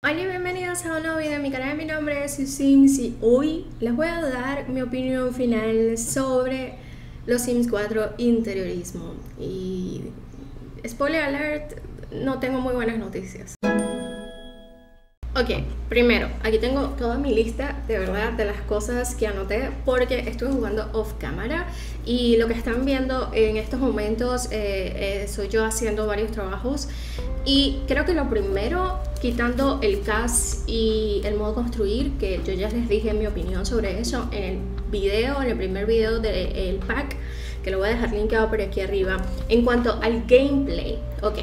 Hola y bienvenidos a un nuevo video en mi canal, mi nombre es Los Sims y hoy les voy a dar mi opinión final sobre Los Sims 4 Interiorismo. Y spoiler alert, no tengo muy buenas noticias. Ok, primero, aquí tengo toda mi lista de verdad de las cosas que anoté porque estuve jugando off cámara y lo que están viendo en estos momentos soy yo haciendo varios trabajos. Y creo que lo primero, quitando el CAS y el modo construir, que yo ya les dije mi opinión sobre eso en el video, en el primer video del pack, que lo voy a dejar linkado por aquí arriba. En cuanto al gameplay, ok,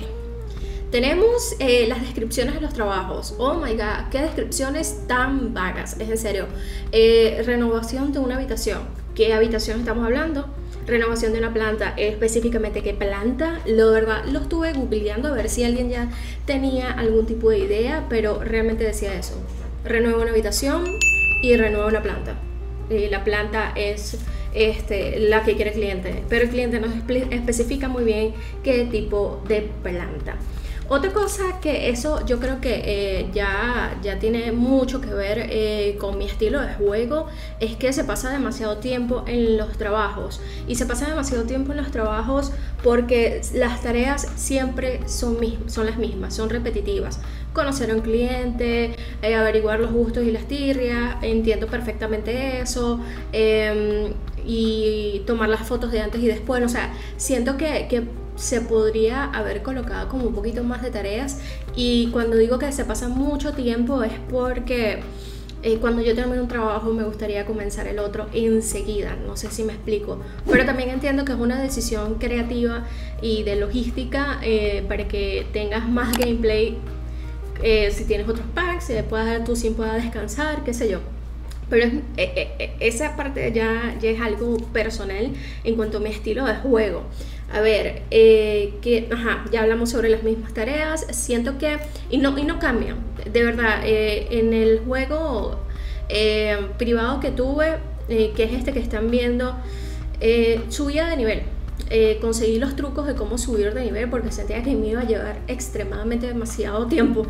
tenemos las descripciones de los trabajos. Oh my god, qué descripciones tan vagas, es en serio. Renovación de una habitación, ¿qué habitación estamos hablando? Renovación de una planta, específicamente qué planta, la verdad lo estuve googleando a ver si alguien ya tenía algún tipo de idea, pero realmente decía eso: renueva una habitación y renueva una planta. La planta es la que quiere el cliente, pero el cliente no especifica muy bien qué tipo de planta. Otra cosa que eso yo creo que ya tiene mucho que ver con mi estilo de juego es que se pasa demasiado tiempo en los trabajos. Y se pasa demasiado tiempo en los trabajos porque las tareas siempre son las mismas, son repetitivas. Conocer a un cliente, averiguar los gustos y las tirrias, entiendo perfectamente eso. Y tomar las fotos de antes y después, o sea, siento que se podría haber colocado como un poquito más de tareas. Y cuando digo que se pasa mucho tiempo es porque cuando yo termino un trabajo me gustaría comenzar el otro enseguida, no sé si me explico, pero también entiendo que es una decisión creativa y de logística para que tengas más gameplay, si tienes otros packs, puedas dar tu sin puedas descansar, qué sé yo. Pero esa parte ya es algo personal en cuanto a mi estilo de juego. A ver, ya hablamos sobre las mismas tareas. Siento que, y no cambian, de verdad, en el juego privado que tuve, que es este que están viendo, subía de nivel. Conseguí los trucos de cómo subir de nivel porque sentía que me iba a llevar extremadamente demasiado tiempo.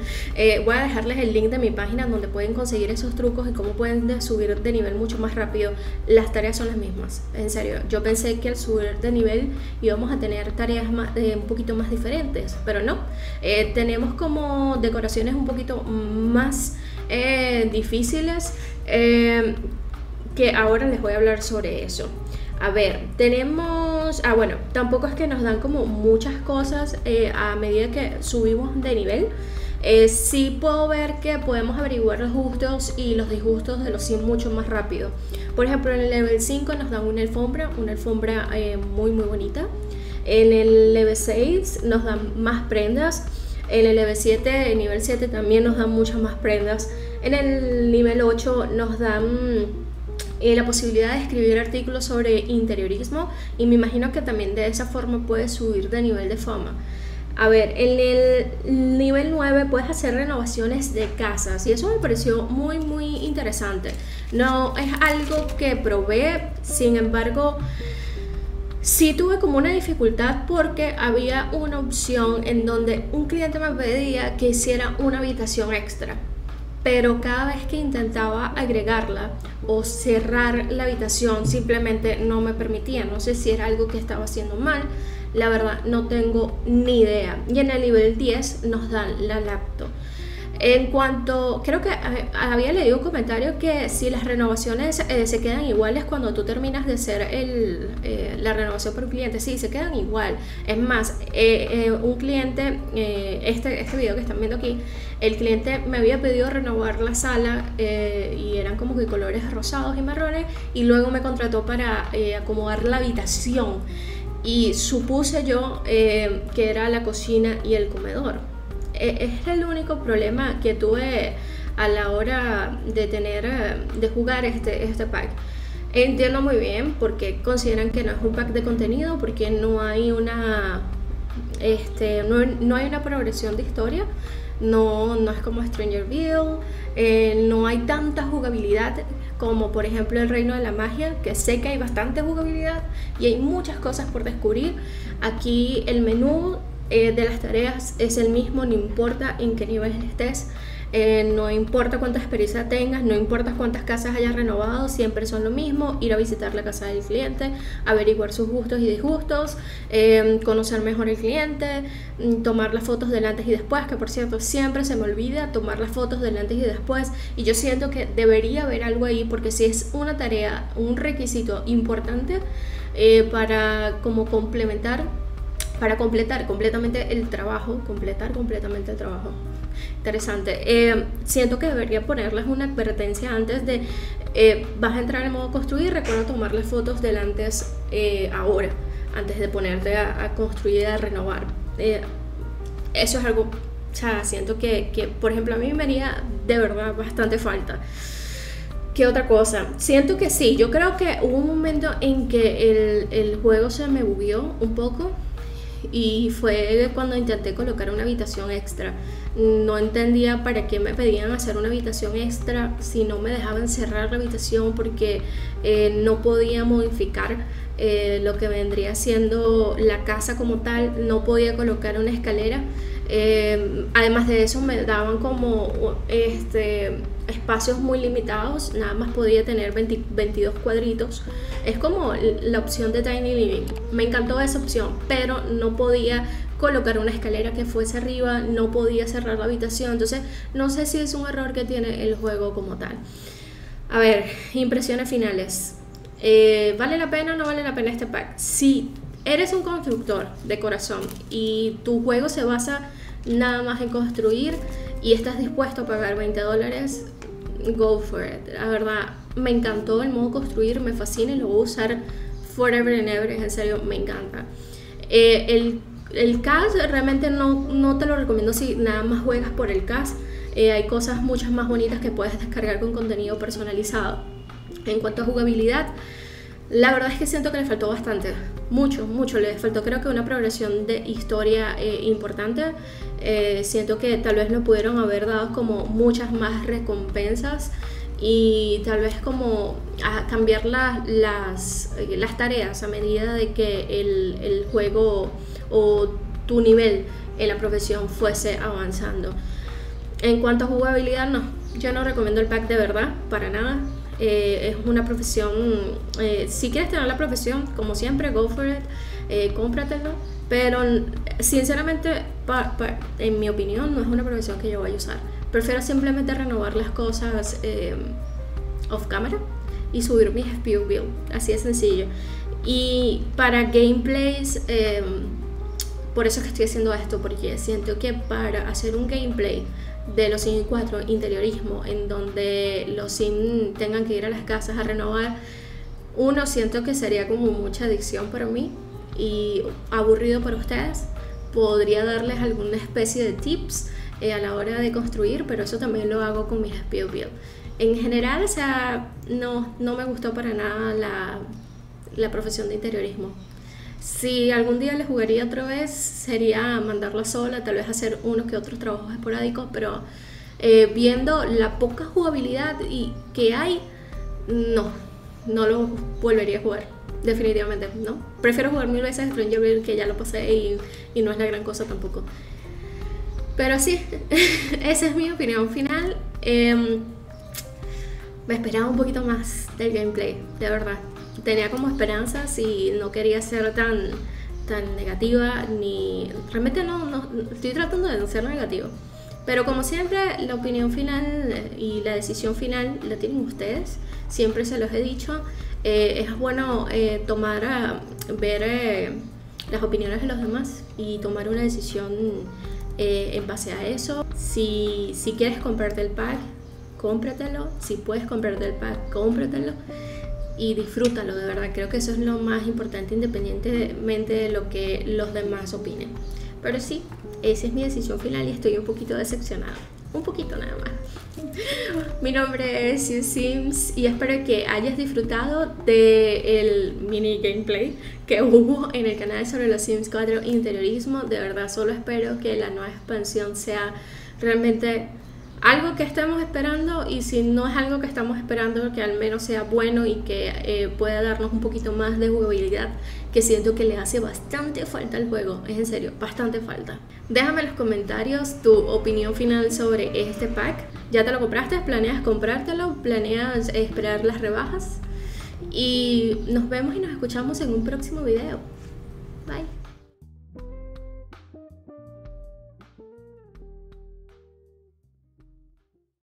Voy a dejarles el link de mi página donde pueden conseguir esos trucos y cómo pueden subir de nivel mucho más rápido. Las tareas son las mismas, en serio. Yo pensé que al subir de nivel íbamos a tener tareas más, un poquito más diferentes, pero no. Tenemos como decoraciones un poquito más difíciles, que ahora les voy a hablar sobre eso. A ver, tenemos... bueno, tampoco es que nos dan como muchas cosas a medida que subimos de nivel. Sí puedo ver que podemos averiguar los gustos y los disgustos de los Sims mucho más rápido. Por ejemplo, en el level 5 nos dan una alfombra muy bonita. En el level 6 nos dan más prendas. En el level 7, el nivel 7 también nos dan muchas más prendas. En el nivel 8 nos dan... la posibilidad de escribir artículos sobre interiorismo y me imagino que también de esa forma puedes subir de nivel de fama. A ver, en el nivel 9 puedes hacer renovaciones de casas y eso me pareció muy interesante. No es algo que probé, sin embargo... sí tuve como una dificultad porque había una opción en donde un cliente me pedía que hiciera una habitación extra, pero cada vez que intentaba agregarla o cerrar la habitación simplemente no me permitía. No sé si era algo que estaba haciendo mal, la verdad no tengo ni idea. Y en el nivel 10 nos dan la laptop. En cuanto, creo que había leído un comentario que si las renovaciones se quedan iguales cuando tú terminas de hacer la renovación por un cliente, sí, se quedan igual. Es más, un cliente, este video que están viendo aquí, el cliente me había pedido renovar la sala y eran como que colores rosados y marrones y luego me contrató para acomodar la habitación y supuse yo que era la cocina y el comedor. Es el único problema que tuve a la hora de jugar este pack. Entiendo muy bien por qué consideran que no es un pack de contenido, porque no hay una no hay una progresión de historia, no es como Stranger Things, no hay tanta jugabilidad como por ejemplo el Reino de la Magia, que sé que hay bastante jugabilidad y hay muchas cosas por descubrir. Aquí el menú de las tareas es el mismo, no importa en qué nivel estés. No importa cuánta experiencia tengas, no importa cuántas casas hayas renovado, siempre son lo mismo: ir a visitar la casa del cliente, averiguar sus gustos y disgustos, conocer mejor al cliente, tomar las fotos del antes y después, que por cierto siempre se me olvida tomar las fotos del antes y después, y yo siento que debería haber algo ahí, porque si es una tarea, un requisito importante para como complementar, para completar completamente el trabajo, Interesante. Siento que debería ponerles una advertencia antes de vas a entrar en modo construir, recuerda tomar las fotos del antes ahora, antes de ponerte a construir, a renovar. Eso es algo, o sea, siento que por ejemplo a mí me haría de verdad bastante falta. ¿Qué otra cosa? Siento que sí, yo creo que hubo un momento en que el juego se me bugueó un poco, y fue cuando intenté colocar una habitación extra. No entendía para qué me pedían hacer una habitación extra si no me dejaban cerrar la habitación, porque no podía modificar lo que vendría siendo la casa como tal, no podía colocar una escalera. Además de eso me daban como espacios muy limitados, nada más podía tener 22 cuadritos. Es como la opción de Tiny Living, me encantó esa opción, pero no podía colocar una escalera que fuese arriba, no podía cerrar la habitación. Entonces no sé si es un error que tiene el juego como tal. A ver, impresiones finales. ¿Vale la pena o no vale la pena este pack? Sí. Eres un constructor de corazón y tu juego se basa nada más en construir y estás dispuesto a pagar $20, go for it. La verdad, me encantó el modo construir, me fascina y lo voy a usar forever and ever, en serio, me encanta. El CAS realmente no te lo recomiendo si nada más juegas por el CAS. Hay cosas muchas más bonitas que puedes descargar con contenido personalizado. En cuanto a jugabilidad, la verdad es que siento que le faltó bastante, mucho le faltó. Creo que una progresión de historia importante. Siento que tal vez no pudieron haber dado como muchas más recompensas y tal vez como a cambiar las tareas a medida de que el juego o tu nivel en la profesión fuese avanzando. En cuanto a jugabilidad, no, yo no recomiendo el pack de verdad, para nada. Es una profesión, si quieres tener la profesión, como siempre, go for it, cómpratelo, pero sinceramente en mi opinión no es una profesión que yo vaya a usar. Prefiero simplemente renovar las cosas off camera y subir mis speed build, así de sencillo. Y para gameplays, por eso es que estoy haciendo esto, porque siento que para hacer un gameplay de los Sims 4 Interiorismo, en donde los Sims tengan que ir a las casas a renovar, uno, siento que sería como mucha adicción para mí y aburrido para ustedes. Podría darles alguna especie de tips a la hora de construir, pero eso también lo hago con mis speed build. En general, o sea, no me gustó para nada la profesión de interiorismo. Si algún día le jugaría otra vez, sería mandarla sola, tal vez hacer unos que otros trabajos esporádicos, pero viendo la poca jugabilidad que hay, no lo volvería a jugar, definitivamente, ¿no? Prefiero jugar 1000 veces Stranger Things, que ya lo pasé y no es la gran cosa tampoco. Pero sí, esa es mi opinión final. Me esperaba un poquito más del gameplay, de verdad. Tenía como esperanzas y no quería ser tan negativa, ni realmente no estoy tratando de no ser negativa, pero como siempre la opinión final y la decisión final la tienen ustedes, siempre se los he dicho. Es bueno ver las opiniones de los demás y tomar una decisión en base a eso. Si quieres comprarte el pack, cómpratelo. Si puedes comprarte el pack, cómpratelo y disfrútalo, de verdad. Creo que eso es lo más importante, independientemente de lo que los demás opinen. Pero sí, esa es mi decisión final y estoy un poquito decepcionada, un poquito nada más. Mi nombre es You Sims y espero que hayas disfrutado del mini gameplay que hubo en el canal sobre los Sims 4 Interiorismo. De verdad, solo espero que la nueva expansión sea realmente algo que estemos esperando, y si no es algo que estamos esperando, que al menos sea bueno y que pueda darnos un poquito más de jugabilidad, que siento que le hace bastante falta al juego, es en serio, bastante falta. Déjame en los comentarios tu opinión final sobre este pack. ¿Ya te lo compraste? ¿Planeas comprártelo? ¿Planeas esperar las rebajas? Y nos vemos y nos escuchamos en un próximo video. Bye.